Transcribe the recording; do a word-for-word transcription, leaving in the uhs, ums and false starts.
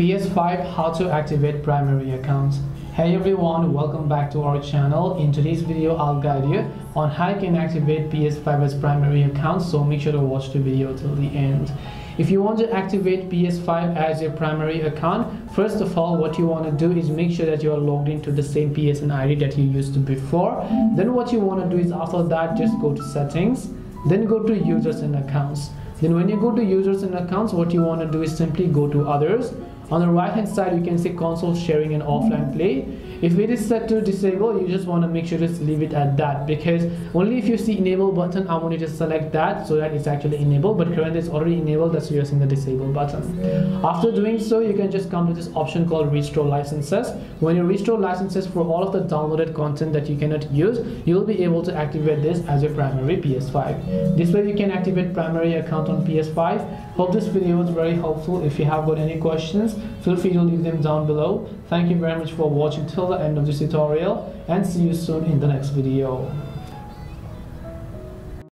P S five How to Activate Primary Accounts. Hey everyone, welcome back to our channel. In today's video I'll guide you on how you can activate P S five as primary account, so make sure to watch the video till the end. If you want to activate P S five as your primary account, first of all what you want to do is make sure that you are logged into the same P S N I D that you used to before. Then what you want to do is after that just go to settings, then go to users and accounts. Then when you go to users and accounts, what you want to do is simply go to others. On the right hand side you can see console sharing and offline play. If it is set to disable, you just want to make sure to leave it at that, because only if you see enable button I want you to select that so that it's actually enabled, but currently it's already enabled, that's using the disable button. After doing so you can just come to this option called restore licenses. When you restore licenses for all of the downloaded content that you cannot use, you'll be able to activate this as your primary P S five. This way you can activate primary account on P S five. Hope this video was very helpful. If you have got any questions, feel free to leave them down below. Thank you very much for watching till the end of this tutorial, and see you soon in the next video.